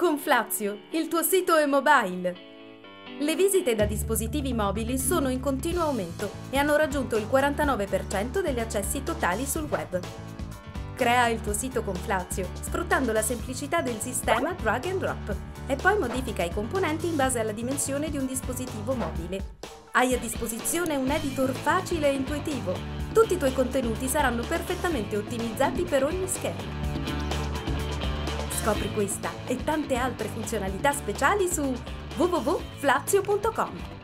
Con Flazio, il tuo sito è mobile. Le visite da dispositivi mobili sono in continuo aumento e hanno raggiunto il 49% degli accessi totali sul web. Crea il tuo sito con Flazio, sfruttando la semplicità del sistema drag and drop e poi modifica i componenti in base alla dimensione di un dispositivo mobile. Hai a disposizione un editor facile e intuitivo. Tutti i tuoi contenuti saranno perfettamente ottimizzati per ogni schermo. Scopri questa e tante altre funzionalità speciali su www.flazio.com.